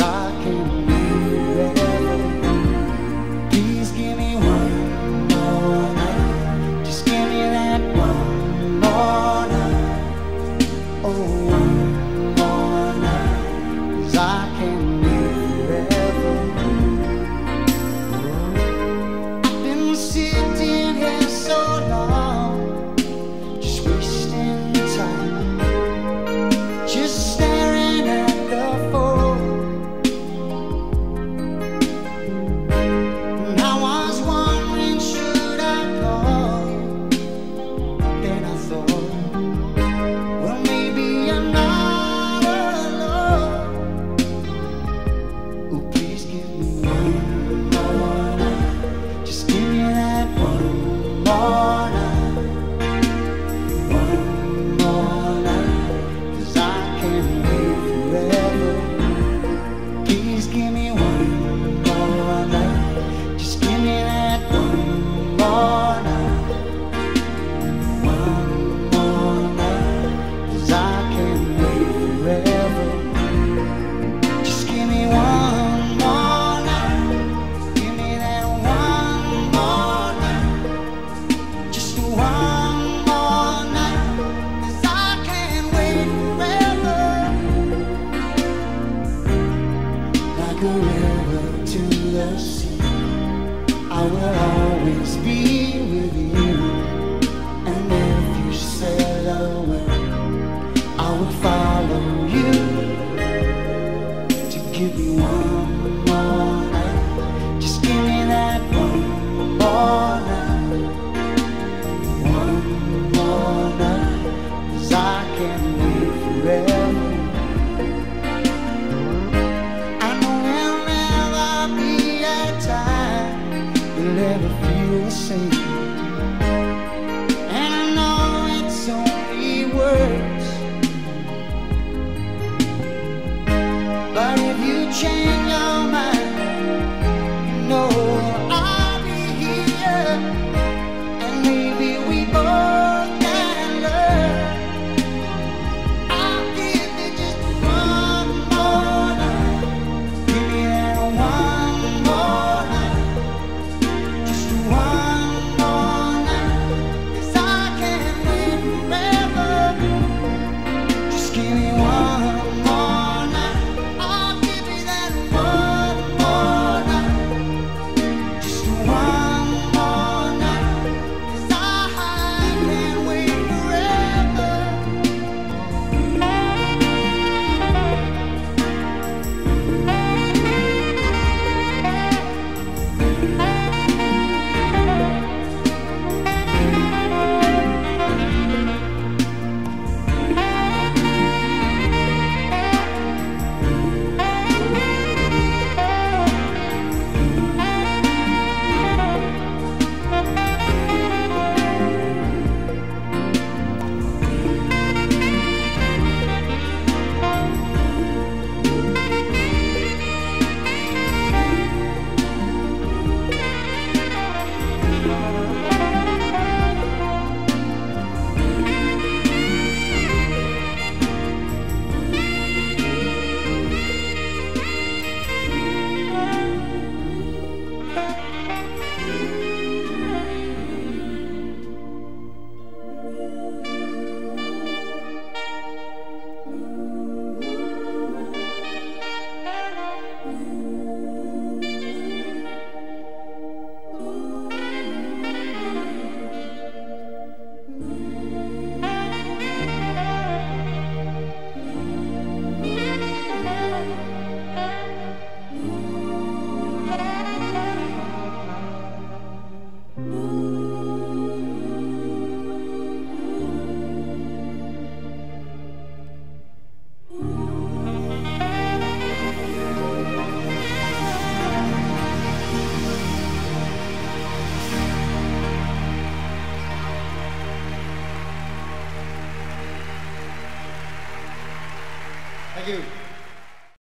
as I can be there. Please give me one more night, just give me that one more night. Oh, one more night, as I can be there. I've been sitting here so long, just wasting time, just standing to the sea. I will always be with you, and if you sail away, I will follow you. To give you one more night, just give me that one more night, one more night, as I can live forever. Never feel the same, and I know it's only words, but if you change your mind, you know I'll be here, and maybe we both can learn. I'll give you just one more night, give me that one more night. Thank you.